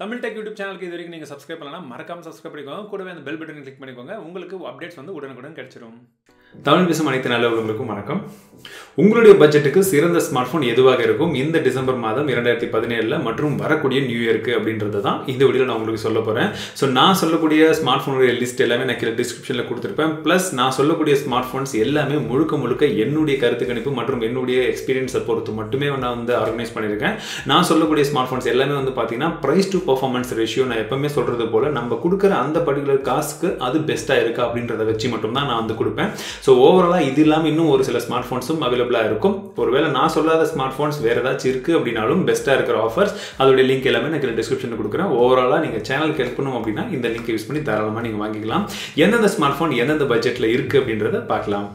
Tamil Tech YouTube channel subscribe to subscribe the bell button click updates Tamil Visum Vanakkam. உங்களுடைய பட்ஜெட்டுக்கு சிறந்த smartphone எதுவாக இருக்கும் இந்த டிசம்பர் மாதம் 2017ல மற்றும் வரக்கூடிய நியூ இயருக்கு அப்படின்றது தான் இந்த வீடியோல நான் உங்களுக்கு சொல்லப் போறேன். சோ நான் சொல்லக்கூடிய ஸ்மார்ட்போனுடைய லிஸ்ட் எல்லாமே நான் கீழ டிஸ்கிரிப்ஷன்ல கொடுத்திருப்பேன். ப்ளஸ் நான் சொல்லக்கூடிய ஸ்மார்ட்போன்ஸ் எல்லாமே முழுக்க என்னுடைய கருத்து கணிப்பு மற்றும் என்னுடைய எக்ஸ்பீரியன்ஸை பொறுத்து மட்டுமே நான் வந்து ஆர்கனைஸ் பண்ணிருக்கேன். நான் சொல்லக்கூடிய ஸ்மார்ட்போன்ஸ் எல்லாமே வந்து பாத்தீங்கன்னா பிரைஸ் டு பெர்ஃபார்மன்ஸ் ரேஷியோ நான் எப்பவுமே சொல்றது போல நம்ம கொடுக்கிற அந்த பர்టిక్యులர் காஸ்க்கு அது பெஸ்டா இருக்கா அப்படின்றத வெச்சி மட்டும் தான் நான் வந்து கொடுப்பேன். சோ ஓவராலா இது இல்லாம இன்னும் ஒரு சில ஸ்மார்ட்போன்ஸும் available இருக்கும். ஒருவேளை நான் சொல்லாத ஸ்மார்ட்போன்ஸ் வேற ஏதாச்சும் இருக்கு அப்படினாலும் பெஸ்டா இருக்கிற ஆஃபர்ஸ் அதோட லிங்க் எல்லாமே நான் கீழ டிஸ்கிரிப்ஷன்ல கொடுக்கிறேன். ஓவராலா நீங்க சேனல் கேர் பண்ணனும் அப்படினா இந்த லிங்கை யூஸ் பண்ணி தாராளமா நீங்க வாங்கிக்கலாம். என்னென்ன ஸ்மார்ட்போன் என்னென்ன பட்ஜெட்ல இருக்கு அப்படின்றத பார்க்கலாம்.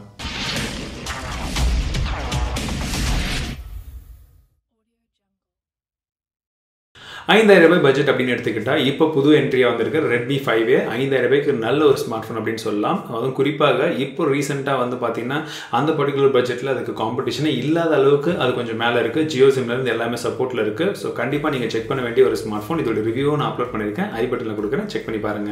₹5000 பட்ஜெட் அப்படினு எடுத்துக்கிட்டா இப்போ புது என்ட்ரியா வந்திருக்கிற Redmi 5A ₹5000க்கு நல்ல ஒரு ஸ்மார்ட்போன் அப்படினு சொல்லலாம். அதுவும் குறிப்பாக இப்போ ரீசன்ட்டா வந்து பாத்தீங்கன்னா அந்த பர்టిక్యులர் பட்ஜெட்ல அதுக்கு காம்படிஷனே இல்லாத அளவுக்கு அது கொஞ்சம் மேல இருக்கு. Jio SIMல இருந்து எல்லாமே சப்போர்ட்ல இருக்கு. சோ கண்டிப்பா நீங்க செக் பண்ண வேண்டிய ஒரு ஸ்மார்ட்போன். இதோட ரிவ்யூவை நான் அப்லோட் பண்ணிருக்கேன். ஐ பட்டன்ல கொடுக்கிறேன். செக் பண்ணி பாருங்க.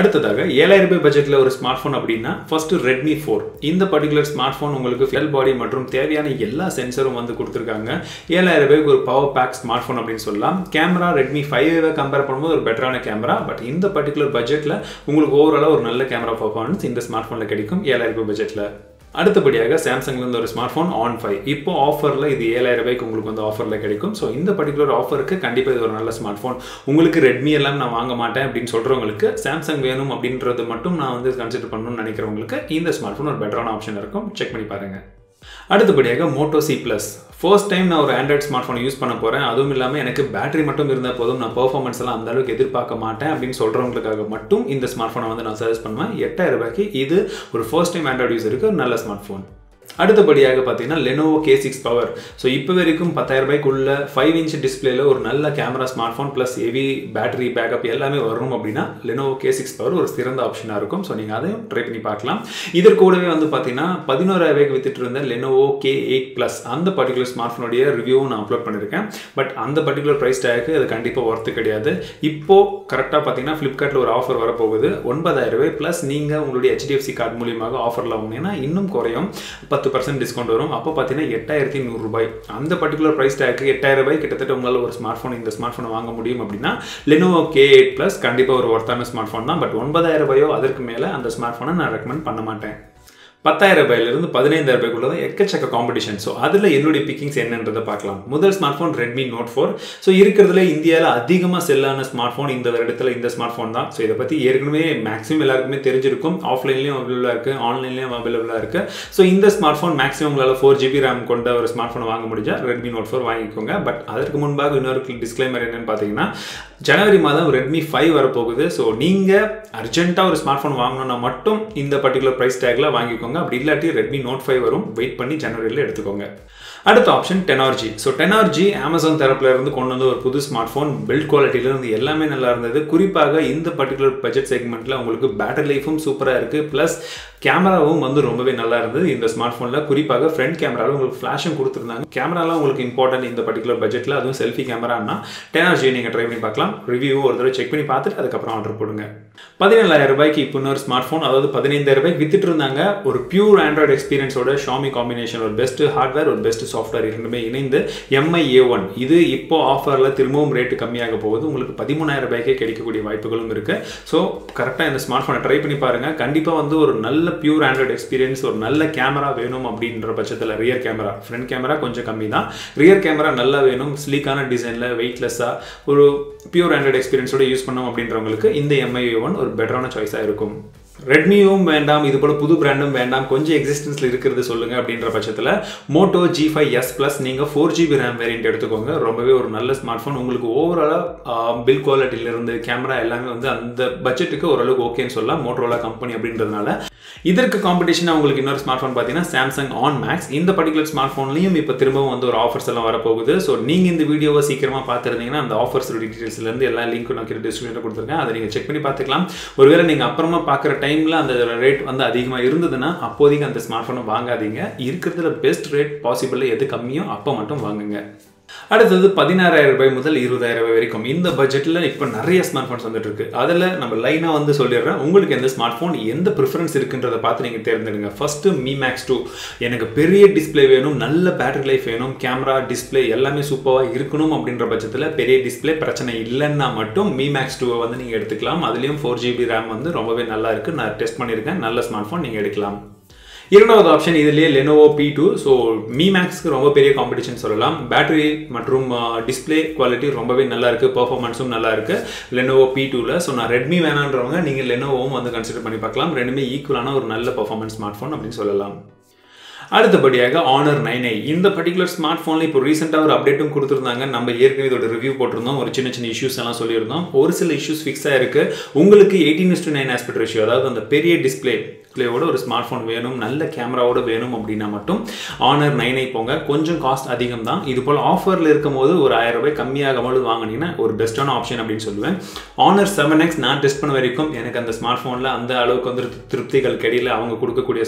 அடுத்ததாக ₹7000 பட்ஜெட்ல ஒரு ஸ்மார்ட்போன் அப்படினா ஃபர்ஸ்ட் Redmi 4. இந்த பர்టిక్యులர் ஸ்மார்ட்போன் உங்களுக்கு ஃபெல் பாடி மற்றும் தேவையான எல்லா சென்சரும் வந்து கொடுத்திருக்காங்க. ₹7000க்கு ஒரு பவர் பேக் ஸ்மார்ட்போன் அப்படினு சொல்லலாம். கேமரா Redmi 5A கம்பேர் பண்ணும்போது ஒரு பெட்டரான கேமரா. பட் இந்த பர்టిక్యులர் பட்ஜெட்ல உங்களுக்கு ஓவராலா ஒரு நல்ல கேமரா பெர்ஃபார்மன்ஸ் இந்த ஸ்மார்ட்போன்ல கிடைக்கும் ₹7000 பட்ஜெட்ல. அடுத்தபடியாக Samsungல இருந்து ஒரு ஸ்மார்ட்போன் On 5. இப்போ ஆஃபர்ல இது ₹7000க்கு உங்களுக்கு வந்து ஆஃபர்ல கிடைக்கும். சோ இந்த பர்టిక్యులர் ஆஃபருக்கு கண்டிப்பா இது ஒரு நல்ல ஸ்மார்ட்போன். உங்களுக்கு Redmi எல்லாம் நான் வாங்க மாட்டேன் அப்படினு சொல்றவங்களுக்கு Samsung வேணும் அப்படின்றது மட்டும் நான் வந்து கன்சிடர் பண்ணனும்னு நினைக்கிறவங்களுக்கு இந்த ஸ்மார்ட்போன் ஒரு பெட்டரான ஆப்ஷன் இருக்கும். செக் பண்ணி பாருங்க. அடுத்தபடியாக Moto C Plus. First time நான் ஒரு Android smartphone யூஸ் பண்ண போறேன். அதுவும் இல்லாம எனக்கு பேட்டரி மட்டும் இருந்தா போதும் நான் பெர்ஃபார்மன்ஸ் எல்லாம் அந்த அளவுக்கு எதிர்பார்க்க மாட்டேன் அப்படினு சொல்றவங்களுக்காக மட்டும் இந்த ஸ்மார்ட்போனை வந்து நான் சஜஸ்ட் பண்ணுவேன். ₹8000க்கு இது ஒரு ஃபர்ஸ்ட் டைம் Android யூசருக்கு நல்ல ஸ்மார்ட்போன். அடுத்தபடியாக பாத்தீங்கன்னா Lenovo K6 Power. சோ இப்போ வரைக்கும் ₹10000க்கு உள்ள 5-inch டிஸ்ப்ளேல ஒரு நல்ல camera smartphone plus heavy battery backup எல்லாமே வரும் அப்படினா Lenovo K6 Power ஒரு சிறந்த ஆப்ஷனா இருக்கும். சோ நீங்க அதையும் ட்ரை பண்ணி பார்க்கலாம். இதற்கு கூடவே வந்து பாத்தீங்கன்னா ₹11000க்கு வித்திட்டு இருந்த Lenovo K8 Plus அந்த பர்టిక్యులர் ஸ்மார்ட்போனுடைய ரிவ்யூவும் நான் அப்லோட் பண்ணிருக்கேன். பட் அந்த பர்టిక్యులர் பிரைஸ் டாக்கு அது கண்டிப்பா வர்த் கிடையாது. இப்போ கரெக்ட்டா பாத்தீங்கன்னா Flipkartல ஒரு ஆஃபர் வர போகுது. ₹9000 பிளஸ் நீங்க உங்களுடைய HDFC கார்டு மூலமா ஆஃபர்ல வாங்குனீங்கன்னா இன்னும் குறையும். 10% டிஸ்கவுண்ட் வரும். அப்போ பாத்தீங்கன்னா ₹8100. அந்த பர்టిక్యులர் பிரைஸ் டாக்கு ₹8000 கிட்டத்தட்ட உங்களால ஒரு ஸ்மார்ட்போன் இந்த ஸ்மார்ட்போனை வாங்க முடியும் அப்படினா Lenovo K8 Plus கண்டிப்பா ஒரு வர்த்தான ஸ்மார்ட்போன் தான். பட் ₹9000யோ அதற்கு மேல அந்த ஸ்மார்ட்போனை நான் ரெக்கமெண்ட் பண்ண மாட்டேன். ₹10000ல இருந்து ₹15000 உள்ள எக்கச்சக்க காம்படிஷன். சோ அதுல என்னுடைய பிக்கிங்ஸ் என்னன்றத பார்க்கலாம். முதல் ஸ்மார்ட்போன் Redmi Note 4. சோ இருக்குறதுல இந்தியால அதிகமா செல்லான ஸ்மார்ட்போன் இந்த வருடத்துல இந்த ஸ்மார்ட்போன் தான். சோ இத பத்தி ஏற்கனவே மேக்ஸிமம் எல்லாருக்குமே தெரிஞ்சிருக்கும். ஆஃப்லைன்லயும் அவைலபிளா இருக்கு, ஆன்லைன்லயும் அவைலபிளா இருக்கு. சோ இந்த ஸ்மார்ட்போன் மேக்ஸிமம் உங்களால 4GB RAM கொண்ட ஒரு ஸ்மார்ட்போன் வாங்க முடிஞ்சா Redmi Note 4 வாங்கிக்கோங்க. பட் அதற்கு முன்பாக இன்னொரு டிஸ்க்ளைமர் என்னன்னு பாத்தீங்கன்னா ஜனவரி மாதம் Redmi 5 வர போகுது. சோ நீங்க அர்ஜென்ட்டா ஒரு ஸ்மார்ட்போன் வாங்கணும்னா மட்டும் இந்த பர்టిక్యులர் பிரைஸ் டாக்ல வாங்கிக்கோங்க. அப்படி இல்லாட்டி Redmi Note 5 வரும். வெயிட் பண்ணி ஜனவரியில எடுத்துக்கோங்க. அடுத்த option Tenor G. So Tenor G Amazon தரப்புல இருந்து கொண்டு வந்த ஒரு புது ஸ்மார்ட்போன். பில்ட் குவாலிட்டில இருந்து எல்லாமே நல்லா இருந்தது. குறிப்பாக இந்த பர்టిక్యులர் பட்ஜெட் செக்மெண்ட்ல உங்களுக்கு பேட்டரி லைஃபும் சூப்பரா இருக்கு. பிளஸ் கேமராவும் வந்து ரொம்பவே நல்லா இருந்தது இந்த ஸ்மார்ட்போன்ல. குறிப்பாக ஃப்ரண்ட் கேமரால உங்களுக்கு ஃபிளாஷும் கொடுத்திருந்தாங்க. கேமராலாம் உங்களுக்கு இம்பார்ட்டன்ட் இந்த பர்టిక్యులர் பட்ஜெட்ல. அதுவும் செல்ஃபி கேமரானா Tenor G நீங்க ட்ரை பண்ணி பார்க்கலாம். ரிவ்யூ ஒரு தடவை செக் பண்ணி பார்த்துட்டு அதுக்கு அப்புறம் ஆர்டர் போடுங்க. ₹17000க்கு இப்போ இன்னொரு ஸ்மார்ட்போன், அதாவது ₹15000க்கு வித்திட்டு இருந்தாங்க. ஒரு பியூர் Android எக்ஸ்பீரியன்ஸோட Xiaomi காம்பினேஷன், ஒரு பெஸ்ட் ஹார்ட்வேர் ஒரு பெஸ்ட் சாஃப்ட்வேர் இரண்டுமே இணைந்து MI A1 இது இப்போ ஆஃபர்ல திரும்பவும் ரேட் கம்மியாக போகுது. உங்களுக்கு ₹13000க்கே கிடைக்கக்கூடிய வாய்ப்புகளும் இருக்கு. சோ கரெக்ட்டா இந்த ஸ்மார்ட்போனை ட்ரை பண்ணி பாருங்க. கண்டிப்பா வந்து ஒரு நல்ல பியூர் Android எக்ஸ்பீரியன்ஸ் ஒரு நல்ல கேமரா வேணும் அப்படின்ற பட்சத்துல ரியர் கேமரா, ஃப்ரண்ட் கேமரா கொஞ்சம் கம்மி தான், ரியர் கேமரா நல்லா வேணும். ஸ்லீக்கான டிசைன்ல வெயிட்லெஸ்ஸா ஒரு பியூர் Android எக்ஸ்பீரியன்ஸோட யூஸ் பண்ணணும் அப்படின்றவங்களுக்கு இந்த MI A1 ஒரு பெட்டரான சாய்ஸா இருக்கும். ரெட்மியும் வேண்டாம், இது போல புது பிராண்டும் வேண்டாம், கொஞ்சம் எக்ஸிஸ்டன்ஸ்ல இருக்கிறது சொல்லுங்க அப்படின்ற பட்சத்துல மோட்டோ g5s+ நீங்க 4GB RAM வேரியன்ட் எடுத்துக்கோங்க. ரொம்பவே ஒரு நல்ல ஸ்மார்ட்போன். உங்களுக்கு ஓவராலா பில் குவாலிட்டியில இருந்து கேமரா எல்லாமே வந்து அந்த பட்ஜெட்டுக்கு ஓரளவுக்கு ஓகேன்னு சொல்லலாம். மோட்டோரோலா கம்பெனி அப்படின்றதுனால இதற்கு காம்படிஷனா உங்களுக்கு இன்னொரு ஸ்மார்ட்போன் பாத்தீங்கன்னா Samsung On Max. இந்த பர்టిక్యులர் ஸ்மார்ட்போன்லயும் இப்ப திரும்பவும் வந்து ஒரு ஆஃபர்ஸ் எல்லாம் வரப்போகுது. சோ நீங்க இந்த வீடியோவை சீக்கிரமா பாத்துருந்தீங்கன்னா அந்த ஆஃபர்ஸ் டீடைல்ஸ்ல இருந்து எல்லா லிங்க்கும் நான் டிஸ்கிரிப்ஷன்ல கொடுத்திருக்கேன். அதை நீங்க செக் பண்ணி பாத்துக்கலாம். ஒருவேளை நீங்க அப்புறமா பாக்குற டைம்ல அந்த ரேட் வந்து அதிகமா இருந்ததுன்னா அப்போதைக்கு அந்த ஸ்மார்ட்போனை வாங்காதீங்க. இருக்கிறதுல பெஸ்ட் ரேட் பாசிபிள் எது கம்மியோ அப்போ மட்டும் வாங்குங்க. அடுத்து 16000 முதல் 20000 வரைக்கும் இந்த பட்ஜெட்ல இப்ப நிறைய ஸ்மார்ட்போன்ஸ் வந்துட்டு இருக்கு. அதல நம்ம லைனா வந்து சொல்லிறேன். உங்களுக்கு எந்த ஸ்மார்ட்போன் எந்த பிரெஃபரன்ஸ் இருக்குன்றத பார்த்து நீங்க தேர்ந்தெடுங்க. ஃபர்ஸ்ட் Mi Max 2 எனக்கு பெரிய டிஸ்ப்ளே வேணும், நல்ல பேட்டரி லைஃப் வேணும், கேமரா டிஸ்ப்ளே எல்லாமே சூப்பரா இருக்கணும் அப்படிங்கற பட்ஜெட்ல பெரிய டிஸ்ப்ளே பிரச்சனை இல்லன்னா மட்டும் Mi Max 2 வந்து நீங்க எடுத்துக்கலாம். அதுலயும் 4GB RAM வந்து ரொம்பவே நல்லா இருக்கு. நான் டெஸ்ட் பண்ணிருக்கேன். நல்ல ஸ்மார்ட்போன் நீங்க எடுக்கலாம். இரண்டாவது ஆப்ஷன் இதிலே Lenovo P2. So Mi Max க்கு ரொம்ப பெரிய காம்படிஷன் சொல்லலாம். பேட்டரி மற்றும் டிஸ்பிளே குவாலிட்டி ரொம்பவே நல்லா இருக்கு, பெர்ஃபார்மன்ஸும் நல்லா இருக்கு Lenovo P2ல. ஸோ நான் ரெட்மி வேணான்றவங்க நீங்கள் லெனோவோவும் வந்து கன்சிடர் பண்ணி பார்க்கலாம். ரெண்டுமே ஈக்குவலான ஒரு நல்ல பெர்ஃபார்மன்ஸ் ஸ்மார்ட் ஃபோன் அப்படின்னு சொல்லலாம். அடுத்தபடியாக Honor 9i. இந்த பர்டிகுலர் ஸ்மார்ட் ஃபோனில் இப்போ ரீசெண்டாக ஒரு அப்டேட்டும் கொடுத்துருந்தாங்க. நம்ம ஏற்கனவே இதோட ரிவ்யூ போட்டிருந்தோம், ஒரு சின்ன சின்ன இஷ்யூஸ் எல்லாம் சொல்லியிருந்தோம். ஒரு சில இஷ்யூஸ் ஃபிக்ஸ் ஆயிருக்கு. உங்களுக்கு 18:9 ஆஸ்பெக்ட் ரேஷியோ, அதாவது அந்த பெரிய டிஸ்பிளேவோட ஒரு ஸ்மார்ட் ஃபோன் வேணும், நல்ல கேமராவோட வேணும் அப்படின்னா மட்டும் Honor 9i போங்க. கொஞ்சம் காஸ்ட் அதிகம் தான். இது போல் ஆஃபரில் இருக்கும் போது ஒரு 1000 ரூபாய் கம்மியாகும்போது வாங்கினீங்கன்னா ஒரு பெஸ்ட்டான ஆப்ஷன் அப்படின்னு சொல்லுவேன். Honor 7x நான் டெஸ்ட் பண்ண வரைக்கும் எனக்கு அந்த ஸ்மார்ட் ஃபோனில் அந்த அளவுக்கு வந்து திருப்திகள் கிடையில. அவங்க கொடுக்கக்கூடிய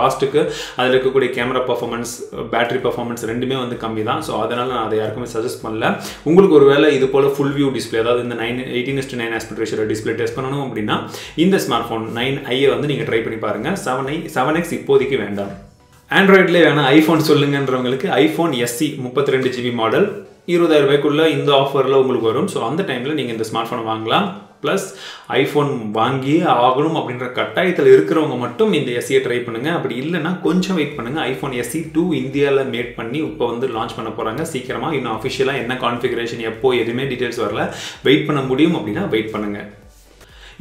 காஸ்ட்டுக்கு அதில் கூடிய கேமரா பர்ஃபார்மன்ஸ், பேட்டரி பர்ஃபார்மன்ஸ் ரெண்டுமே வந்து கம்மி தான். ஸோ அதனால நான் அதை யாருக்குமே சஜஸ்ட் பண்ணல. உங்களுக்கு ஒருவேளை இது போல ஃபுல் வியூ டிஸ்பிளே, அதாவது இந்த 18:9 ஆஸ்பெக்ட் ரேஷியோ டிஸ்பிளே டெஸ்ட் பண்ணணும் அப்படின்னா இந்த ஸ்மார்ட் ஃபோன் 9i வந்து நீங்கள் ட்ரை பண்ணி பாருங்க. 7x இப்போதைக்கு வேண்டாம். ஆண்ட்ராய்டில் வேணா ஐஃபோன் சொல்லுங்கன்றவங்களுக்கு ஐஃபோன் SE 32GB மாடல் 20000 ரூபாய்க்குள்ள இந்த ஆஃபரில் உங்களுக்கு வரும். ஸோ அந்த டைமில் நீங்கள் இந்த ஸ்மார்ட் ஃபோனை வாங்கலாம். ப்ளஸ் ஐஃபோன் வாங்கி ஆகணும் அப்படின்ற கட்டாயத்தில் இருக்கிறவங்க மட்டும் இந்த SE ட்ரை பண்ணுங்கள். அப்படி இல்லைன்னா கொஞ்சம் வெயிட் பண்ணுங்கள். ஐஃபோன் SE 2 இந்தியாவில் மேட் பண்ணி இப்போ வந்து லான்ச் பண்ண போகிறாங்க சீக்கிரமாக. இன்னும் அஃபிஷியலாக என்ன கான்ஃபிகரேஷன் எப்போ எதுவுமே டீட்டெயில்ஸ் வரல. வெயிட் பண்ண முடியும் அப்படின்னா வெயிட் பண்ணுங்கள்.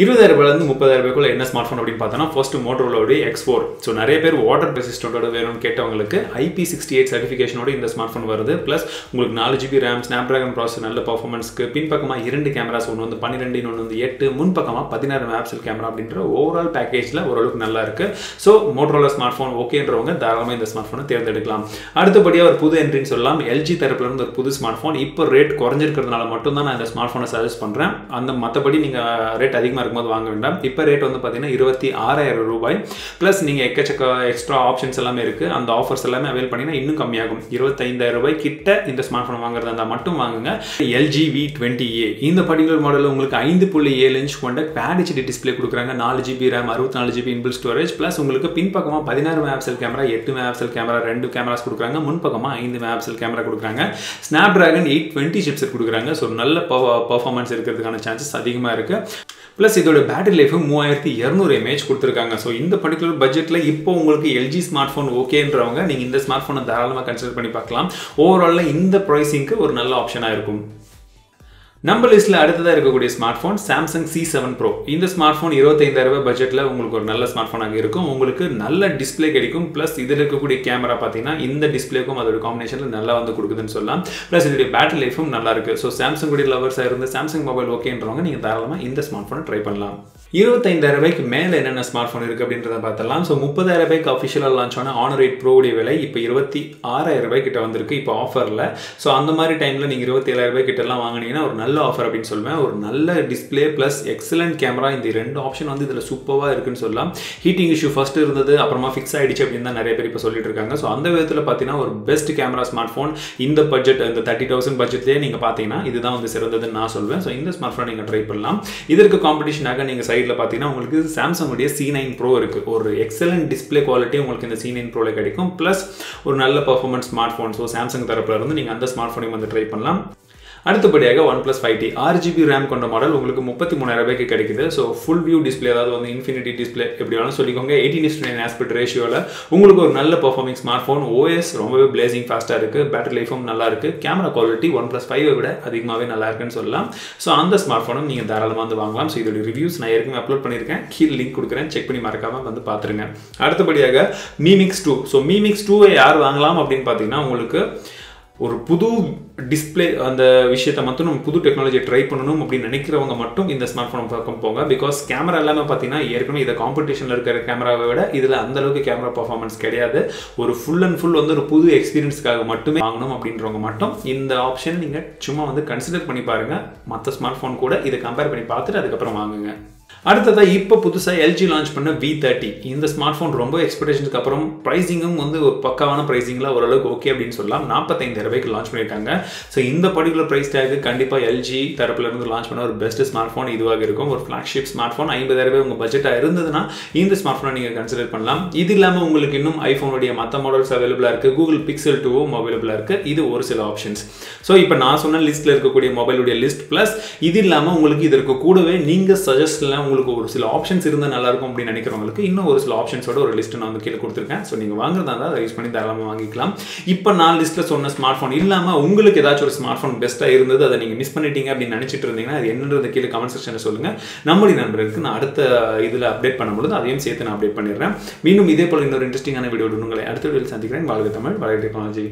20000 ரூபாயிலிருந்து 30000 ரூபாய்க்குள்ள என்ன ஸ்மார்ட் ஃபோன் அப்படின்னு பார்த்தோம்னா ஃபர்ஸ்ட் மோட்டரோலாவோட X4. ஸோ நிறைய பேர் வாட்டர் ரெசிஸ்டண்டோட வேணும்னு கேட்டவங்களுக்கு IP68 சர்டிஃபிகேஷனோட இந்த ஸ்மார்ட் ஃபோன் வருது. ப்ளஸ் உங்களுக்கு 4GB RAM, Snapdragon ப்ராசஸ், நல்ல பர்ஃபார்மன்ஸ்க்கு பின்பக்கமாக 2 கேமராஸ், ஒன்று வந்து 12, இன்னொன்று வந்து 8, முன்பக்கமாக 16 மெகாபிக்சல் கேமரா அப்படின்ற ஓவரால் பேக்கேஜில் ஓரளவுக்கு நல்லா இருக்கு. ஸோ மோட்டரோலா ஸ்மார்ட் ஃபோன் ஓகேன்றவங்க தாராளமாக இந்த ஸ்மார்ட் ஃபோனை தேர்ந்தெடுக்கலாம். அடுத்தபடியாக ஒரு புது என்ட்ரின்னு சொல்லலாம். LG தரப்புலேருந்து ஒரு புது ஸ்மார்ட் ஃபோன். இப்போ ரேட் குறைஞ்சிருக்கிறதுனால மட்டும் தான் நான் இந்த ஸ்மார்ட் ஃபோனை சஜஸ்ட் பண்ணுறேன். அந்த மற்றபடி நீங்கள் ரேட் அதிகமாக இருக்கும்போது வாங்க வேண்டாம். இப்போ ரேட் வந்து பார்த்தீங்கன்னா 26000 ரூபாய். ப்ளஸ் நீங்கள் எக்கச்சக்க எக்ஸ்ட்ரா ஆப்ஷன்ஸ் எல்லாமே இருக்குது. அந்த ஆஃபர்ஸ் எல்லாமே அவைல் பண்ணிங்கன்னா இன்னும் கம்மியாகும். 25000 ரூபாய் கிட்ட இந்த ஸ்மார்ட் ஃபோன் வாங்குறதா இருந்தால் மட்டும் வாங்குங்க. LG V30A இந்த பர்டிகுலர் மாடலில் உங்களுக்கு 5.7 இன்ச் கொண்ட பேடிச்சிடி டிஸ்பிளே கொடுக்குறாங்க. 4GB RAM, 64GB இன்பில் storage. Plus உங்களுக்கு பின்பக்கமாக 16 megapixel camera, 8 megapixel camera, 2 cameras கொடுக்குறாங்க. முன்பக்கமாக 5 மெகாபிக்சல் கேமரா கொடுக்குறாங்க. Snapdragon 820 சிப்செட் கொடுக்குறாங்க. ஸோ நல்ல பர்ஃபார்மன்ஸ் இருக்கிறதுக்கான சான்சஸ் அதிகமாக இருக்குது. ப்ளஸ் இதோட பேட்டரி லைஃபு 3200 mAh கொடுத்துருக்காங்க. ஸோ இந்த பர்டிகுலர் பட்ஜெட்டில் இப்போ உங்களுக்கு LG ஸ்மார்ட் ஃபோன் ஓகேன்றவங்க நீங்கள் இந்த ஸ்மார்ட் ஃபோனை தாராளமாக கன்சிடர் பண்ணி பார்க்கலாம். ஓவராலில் இந்த ப்ரைஸிங்க்கு ஒரு நல்ல ஆப்ஷனாக இருக்கும். நம்ம லிஸ்ட்டில் அடுத்ததாக இருக்கக்கூடிய smart phone Samsung C7 Pro. இந்த ஸ்மார்ட் ஃபோன் 25000 ரூபாய் பட்ஜெட்டில் உங்களுக்கு ஒரு நல்ல ஸ்மார்ட் ஃபோனாக இருக்கும். உங்களுக்கு நல்ல டிஸ்பிளே கிடைக்கும். ப்ளஸ் இதில் இருக்கக்கூடிய கேமரா பார்த்தீங்கன்னா இந்த டிஸ்பிளேக்கும் அதோட காம்பினேஷனில் நல்லா வந்து கொடுக்குதுன்னு சொல்லலாம். ப்ளஸ் இதோடைய பேட்டரி லைஃபும் நல்லா இருக்கு. ஸோ சாம்சங் உடைய லவர்ஸாக இருந்து சாம்சங் மொபைல் ஓகேன்றவங்க நீங்கள் தாராளமாக இந்த ஸ்மார்ட் ஃபோனை ட்ரை பண்ணலாம். 25000 ரூபாய்க்கு மேலே என்னென்ன ஸ்மார்ட் ஃபோன் இருக்குது அப்படின்றத பார்த்துலாம். ஸோ 30000 ரூபாய்க்கு அஃபிஷியலாக லான்ச் ஆன Honor 8 Pro உடைய விலை இப்போ 26000 ரூபாய் கிட்ட வந்திருக்கு இப்போ ஆஃபரில். ஸோ அந்த மாதிரி டைமில் நீங்கள் 27000 ரூபாய் கிட்டலாம் வாங்கினீங்கன்னா ஒரு நல்ல ஆஃபர் அப்படின்னு சொல்லுவேன். ஒரு நல்ல டிஸ்பிளே ப்ளஸ் எக்ஸலண்ட் கேமரா, இந்த ரெண்டு ஆப்ஷன் வந்து இதில் சூப்பராக இருக்குன்னு சொல்லலாம். ஹீட்டிங் இஷ்யூ ஃபர்ஸ்ட் இருந்தது, அப்புறமா ஃபிக்ஸ் ஆகிடுச்சு அப்படின்னு தான் நிறைய பேர் இப்போ சொல்லிட்டு இருக்காங்க. ஸோ அந்த விதத்தில் பார்த்தீங்கன்னா ஒரு பெஸ்ட் கேமரா ஸ்மார்ட் ஃபோன் இந்த பட்ஜெட், இந்த 30000 பட்ஜெட்லேயே நீங்கள் பார்த்தீங்கன்னா இதுதான் வந்து சிறந்ததுன்னு நான் சொல்வேன். ஸோ இந்த ஸ்மார்ட் ஃபோன் நீங்கள் ட்ரை பண்ணலாம். இதற்கு காம்படிஷனாக நீங்கள் சைடில் பார்த்தீங்கன்னா உங்களுக்கு சாம்சங் உடைய C9 Pro இருக்குது. ஒரு எக்ஸலண்ட் டிஸ்பிளே குவாலிட்டி உங்களுக்கு இந்த C9 Proவில் கிடைக்கும். ப்ளஸ் ஒரு நல்ல performance smart phone. So Samsung தரப்பில் இருந்து நீங்கள் அந்த ஸ்மார்ட் ஃபோனையும் வந்து ட்ரை பண்ணலாம். அடுத்தபடியாக OnePlus 5T 6GB RAM கொண்ட மாடல் உங்களுக்கு 33000 ரூபாய்க்கு கிடைக்குது. ஸோ ஃபுல் வியூ டிஸ்பிளே, அதாவது வந்து இன்ஃபினிட்டி டிஸ்பிளே எப்படி வேணாலும் சொல்லிக்கோங்க. 18:9 ஆஸ்பெக்ட் ரேஷியோவில் உங்களுக்கு ஒரு நல்ல பர்ஃபார்மிங் ஸ்மார்ட் ஃபோன். OS ரொம்பவே பிளேசிங் ஃபாஸ்ட்டாக இருக்குது. பேட்டரி லைஃபும் நல்லா இருக்குது. கேமரா குவாலிட்டி OnePlus 5 விட அதிகமாகவே நல்லா இருக்குன்னு சொல்லலாம். ஸோ அந்த ஸ்மார்ட் ஃபோனும் நீங்கள் தாராளமாக வந்து வாங்கலாம். ஸோ இதோட ரிவ்யூஸ் நான் ஏற்கனவே அப்லோட் பண்ணியிருக்கேன். கீழ் லிங்க் கொடுக்குறேன், செக் பண்ணி மறக்காமல் வந்து பார்த்துருங்க. அடுத்தபடியாக Mi Max 2. So Mi Max 2 யார் வாங்கலாம் அப்படின்னு பார்த்தீங்கன்னா உங்களுக்கு ஒரு புது டிஸ்பிளே அந்த விஷயத்தை மட்டும் நம்ம புது டெக்னாலஜியை ட்ரை பண்ணணும் அப்படின்னு நினைக்கிறவங்க மட்டும் இந்த ஸ்மார்ட் ஃபோனை பக்கம் போங்க. பிகாஸ் கேமரா எல்லாமே பார்த்தீங்கன்னா ஏற்கனவே இதை காம்படிஷனில் இருக்கிற கேமராவை விட இதில் அந்தளவுக்கு கேமரா பர்ஃபார்மன்ஸ் கிடையாது. ஒரு ஃபுல் அண்ட் ஃபுல் வந்து ஒரு புது எக்ஸ்பீரியன்ஸ்க்காக மட்டுமே வாங்கணும் அப்படின்றவங்க மட்டும் இந்த ஆப்ஷன் நீங்கள் சும்மா வந்து கன்சிடர் பண்ணி பாருங்கள். மற்ற ஸ்மார்ட் ஃபோன் கூட இதை கம்பேர் பண்ணி பார்த்துட்டு அதுக்கப்புறம் வாங்குங்க. அடுத்ததா இப்போ புதுசா LG லான்ச் பண்ண V30 இந்த ஸ்மார்ட்போன் ரொம்ப எக்ஸ்பெக்டேஷனுக்கு அப்புறம் பிரைசிங்கும் வந்து பக்காவான பிரைசிங்ல ஓரளவுக்கு ஓகே அப்படினு சொல்லலாம் 45000க்கு லான்ச் பண்ணிட்டாங்க சோ இந்த பர்టిక్యులர் பிரைஸ் டாக் கண்டிப்பா LG தரப்புல இருந்து லான்ச் பண்ண ஒரு பெஸ்ட் ஸ்மார்ட்போன் இதுவாக இருக்கும் ஒரு flagship ஸ்மார்ட்போன் 50000 உங்க பட்ஜெட்டா இருந்ததுனா இந்த ஸ்மார்ட்போனை நீங்க கன்சிடர் பண்ணலாம் இது இல்லாம உங்களுக்கு இன்னும் iPhone உடைய மத்த மாடல்ஸ் அவேலபிளா இருக்கு Google Pixel 2 உம் அவேலபிளா இருக்கு இது ஒரு சில ஆப்ஷன்ஸ் சோ இப்போ நான் சொன்ன லிஸ்ட்ல இருக்கக்கூடிய மொபைல் உடைய லிஸ்ட் பிளஸ் இது இல்லாம உங்களுக்கு இதற்கு கூடவே நீங்க சஜஸ்ட்லாம் உங்களுக்கு ஒரு சில ஆப்ஷன்ஸ் இருந்தா நல்லா இருக்கும் அப்படி நினைக்கிறவங்களுக்கு இன்னும் ஒரு சில ஆப்ஷன்ஸோட ஒரு லிஸ்ட் நான் வந்து கீழ கொடுத்திருக்கேன் சோ நீங்க வாங்குறதா இருந்தா ரைஸ் பண்ணி தாராளமா வாங்கிக்கலாம் இப்போ நான் லிஸ்ட்ல சொன்ன ஸ்மார்ட்போன் இல்லாம உங்களுக்கு ஏதாவது ஒரு ஸ்மார்ட்போன் பெஸ்டா இருந்தது அதை நீங்க மிஸ் பண்ணிட்டீங்க அப்படி நினைச்சிட்டு இருந்தீங்கன்னா அது என்னன்றத கீழ கமெண்ட் செக்ஷன்ல சொல்லுங்க நம்மளுடைய நண்பர்களுக்கு நான் அடுத்த இதுல அப்டேட் பண்ணும்போது அதையும் சேர்த்து நான் அப்டேட் பண்ணிடுறேன் மீண்டும் இதே போல இன்னொரு இன்ட்ரஸ்டிங்கான வீடியோட உங்களை அடுத்த வீடியோல சந்திக்கிறேன் வாழ்க தமிழ் வளர்க டெக்னாலஜி